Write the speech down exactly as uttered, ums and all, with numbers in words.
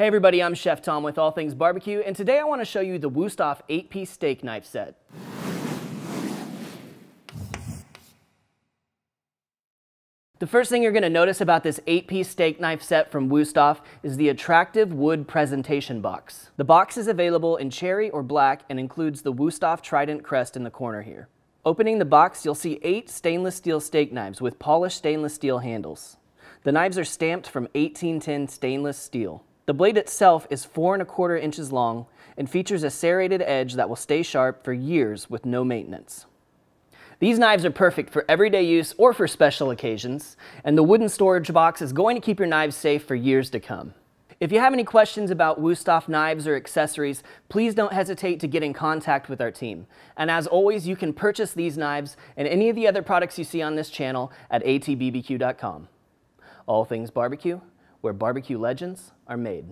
Hey everybody, I'm Chef Tom with All Things Barbecue, and today I want to show you the Wüsthof eight piece steak knife set. The first thing you're going to notice about this eight piece steak knife set from Wüsthof is the attractive wood presentation box. The box is available in cherry or black and includes the Wüsthof Trident crest in the corner here. Opening the box, you'll see eight stainless steel steak knives with polished stainless steel handles. The knives are stamped from eighteen ten stainless steel. The blade itself is four and a quarter inches long and features a serrated edge that will stay sharp for years with no maintenance. These knives are perfect for everyday use or for special occasions, and the wooden storage box is going to keep your knives safe for years to come. If you have any questions about Wüsthof knives or accessories, please don't hesitate to get in contact with our team. And as always, you can purchase these knives and any of the other products you see on this channel at A T B B Q dot com. All Things Barbecue, where barbecue legends are made.